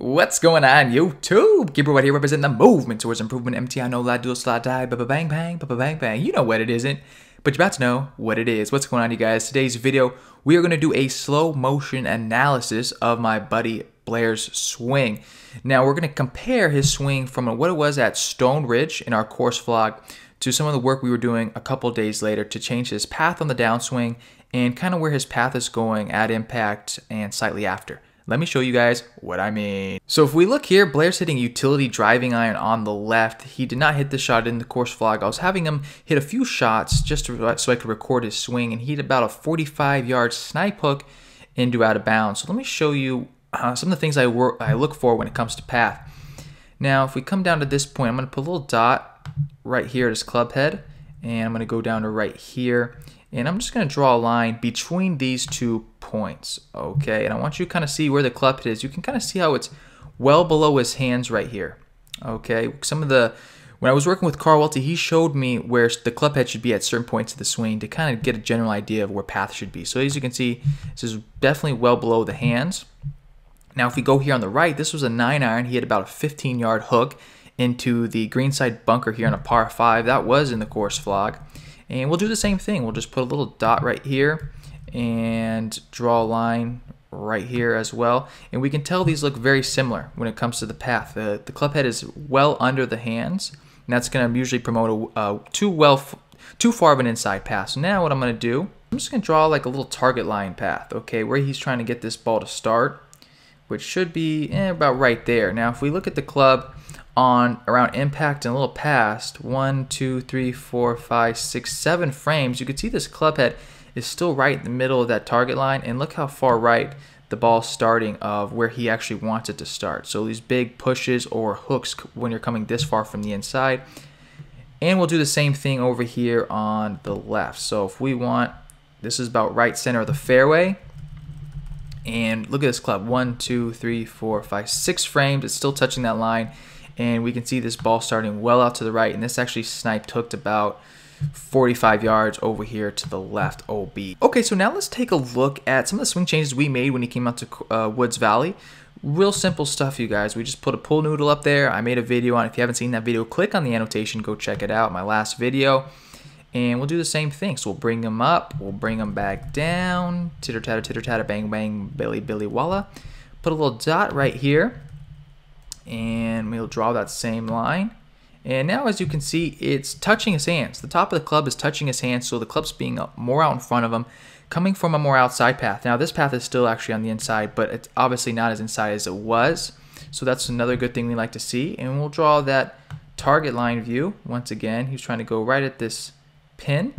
What's going on, YouTube? Gabriel Writer here representing the movement towards improvement. MTI, no lie, do slide, die, ba-ba-bang-bang. You know what it isn't, but you're about to know what it is. What's going on, you guys? Today's video, we are going to do a slow motion analysis of my buddy Blair's swing. Now, we're going to compare his swing from what it was at Stone Ridge in our course vlog to some of the work we were doing a couple days later to change his path on the downswing and kind of where his path is going at impact and slightly after. Let me show you guys what I mean. So if we look here, Blair's hitting utility driving iron on the left. He did not hit this shot in the course vlog. I was having him hit a few shots just so I could record his swing, and he hit about a 45-yard snipe hook into out of bounds. So let me show you some of the things I look for when it comes to path. Now, if we come down to this point, I'm gonna put a little dot right here at his club head, and I'm gonna go down to right here. And I'm just going to draw a line between these 2 points, okay? And I want you to kind of see where the club head is. You can kind of see how it's well below his hands right here, okay? When I was working with Carl Welty, he showed me where the club head should be at certain points of the swing to kind of get a general idea of where path should be. So as you can see, this is definitely well below the hands. Now, if we go here on the right, this was a 9-iron. He had about a 15-yard hook into the greenside bunker here on a par 5. That was in the course vlog. And we'll do the same thing. We'll just put a little dot right here and draw a line right here as well. And we can tell these look very similar when it comes to the path. The club head is well under the hands, and that's going to usually promote a too far of an inside pass. So now what I'm going to do, I'm just going to draw like a little target line path, okay, where he's trying to get this ball to start, which should be about right there. Now, if we look at the club on around impact and a little past 1, 2, 3, 4, 5, 6, 7 frames, you can see this club head is still right in the middle of that target line, and look how far right the ball's starting of where he actually wants it to start. So these big pushes or hooks when you're coming this far from the inside. And we'll do the same thing over here on the left. So if we want, this is about right center of the fairway. And look at this club, 1, 2, 3, 4, 5, 6 frames. It's still touching that line. And we can see this ball starting well out to the right, and this actually sniped hooked about 45 yards over here to the left OB. Okay, so now let's take a look at some of the swing changes we made when he came out to Woods Valley. Real simple stuff, you guys. We just put a pool noodle up there. I made a video on it. If you haven't seen that video, click on the annotation, go check it out, my last video. And we'll do the same thing. So we'll bring him up, we'll bring him back down, titter tatter, bang bang, billy billy walla. Put a little dot right here, and we'll draw that same line. And now, as you can see, it's touching his hands. The top of the club is touching his hands, so the club's being more out in front of him, coming from a more outside path. Now, this path is still actually on the inside, but it's obviously not as inside as it was. So that's another good thing we like to see. And we'll draw that target line view. Once again, he's trying to go right at this pin.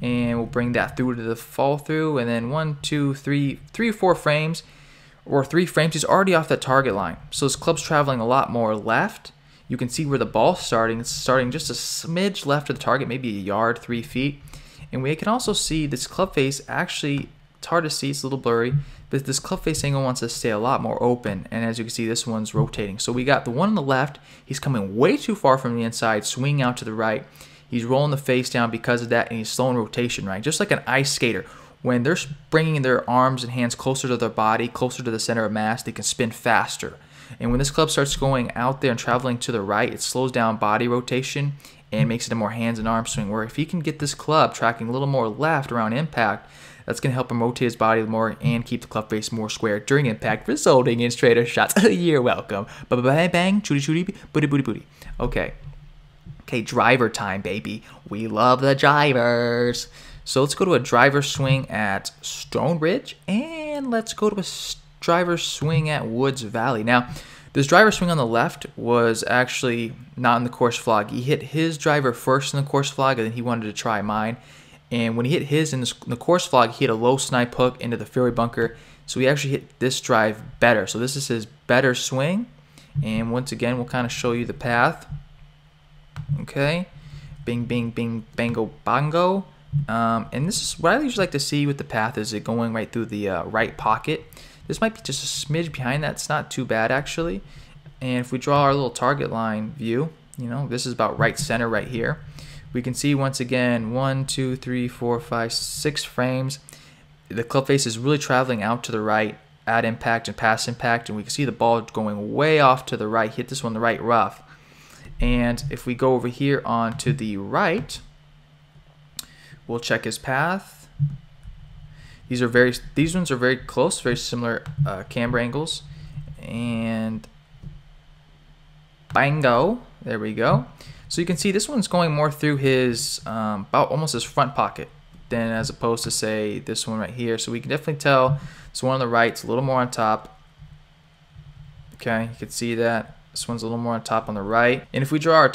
And we'll bring that through to the fall through. And then 1, 2, 3, 4 frames. Or 3 frames, he's already off that target line. So his club's traveling a lot more left. You can see where the ball's starting. It's starting just a smidge left of the target, maybe a yard, 3 feet. And we can also see this club face, actually, it's hard to see, it's a little blurry, but this club face angle wants to stay a lot more open. And as you can see, this one's rotating. So we got the one on the left, he's coming way too far from the inside, swinging out to the right. He's rolling the face down because of that, and he's slowing rotation, right? Just like an ice skater. When they're bringing their arms and hands closer to their body, closer to the center of mass, they can spin faster. And when this club starts going out there and traveling to the right, it slows down body rotation and makes it a more hands and arm swing, where if he can get this club tracking a little more left around impact, that's going to help him rotate his body more and keep the club face more square during impact, resulting in straighter shots. You're welcome. Ba-ba-bang, bang, chooty-chooty, booty-booty-booty. Okay. Okay, driver time, baby. We love the drivers. So let's go to a driver swing at Stone Ridge, and let's go to a driver swing at Woods Valley. Now, this driver swing on the left was actually not in the course vlog. He hit his driver first in the course vlog, and then he wanted to try mine. And when he hit his in the course vlog, he hit a low snipe hook into the fairway bunker. So he actually hit this drive better. So this is his better swing. And once again, we'll kind of show you the path. Okay. Bing, bing, bing, bango, bongo. And this is what I usually like to see with the path, is it going right through the right pocket. This might be just a smidge behind that. It's not too bad, actually. And if we draw our little target line view, you know, this is about right center right here. We can see, once again, 1, 2, 3, 4, 5, 6 frames. The club face is really traveling out to the right at impact and past impact, and we can see the ball going way off to the right. Hit this one the right rough. And if we go over here on to the right, we'll check his path. These ones are very close, very similar camber angles. And bingo, there we go. So you can see this one's going more through his about almost his front pocket than as opposed to say this one right here. So we can definitely tell this one on the right's a little more on top. Okay, you can see that this one's a little more on top on the right. And if we draw our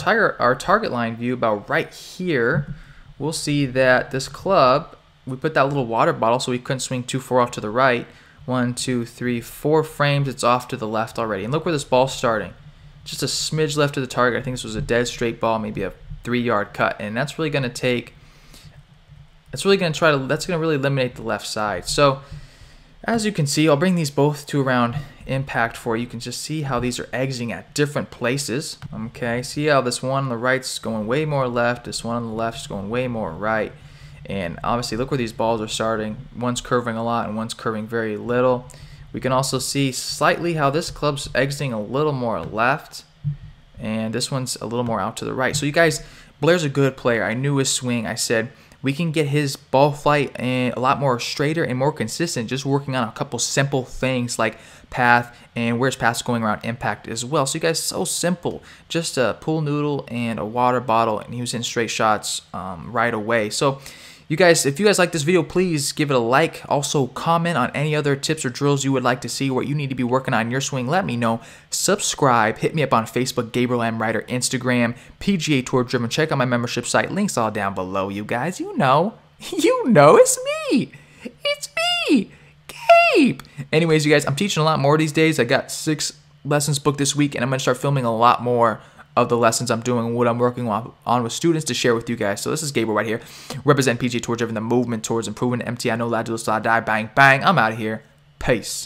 target line view about right here, we'll see that this club, we put that little water bottle so we couldn't swing too far off to the right. 1, 2, 3, 4 frames, it's off to the left already. And look where this ball's starting. Just a smidge left of the target. I think this was a dead straight ball, maybe a 3-yard cut. And that's really going to take, that's going to really eliminate the left side. So as you can see, I'll bring these both to around impact for you. You can just see how these are exiting at different places. Okay, see how this one on the right's going way more left. This one on the left's going way more right. And obviously, look where these balls are starting. One's curving a lot and one's curving very little. We can also see slightly how this club's exiting a little more left. And this one's a little more out to the right. So you guys, Blair's a good player. I knew his swing. I said, we can get his ball flight a lot more straighter and more consistent, just working on a couple simple things like path and where's path going around impact as well. So you guys, so simple. Just a pool noodle and a water bottle, and he was in straight shots right away. So you guys, if you guys like this video, please give it a like. Also, comment on any other tips or drills you would like to see, what you need to be working on in your swing. Let me know. Subscribe. Hit me up on Facebook, Gabriel M. Writer, Instagram, PGA Tour Driven. Check out my membership site. Links all down below, you guys. You know it's me. It's me, Gabe. Anyways, you guys, I'm teaching a lot more these days. I got 6 lessons booked this week, and I'm going to start filming a lot more of the lessons I'm doing and what I'm working on with students to share with you guys. So this is Gabriel right here. Represent PGA Tour Driven, the movement towards improving MTI. No lie, do this, die, bang, bang. I'm out of here. Peace.